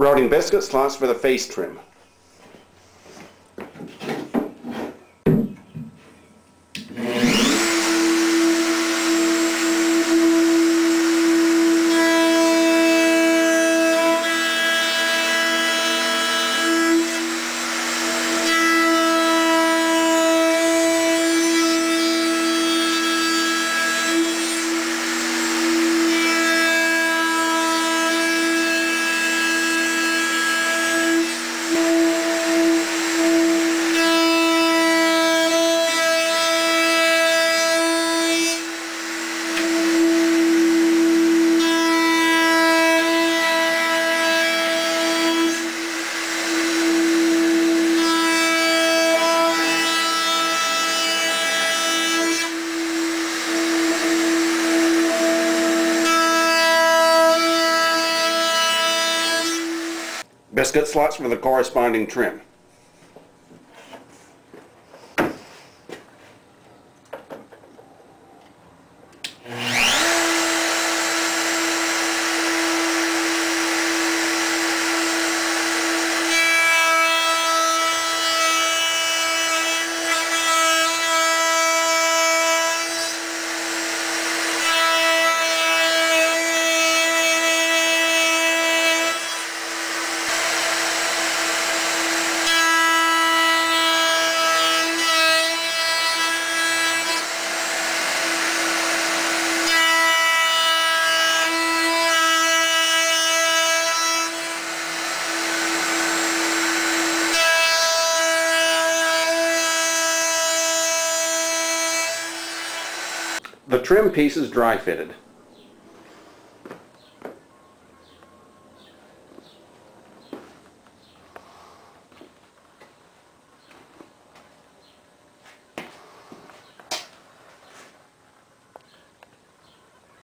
Routing biscuit slots for the face trim. Biscuit slots for the corresponding trim. The trim piece is dry fitted.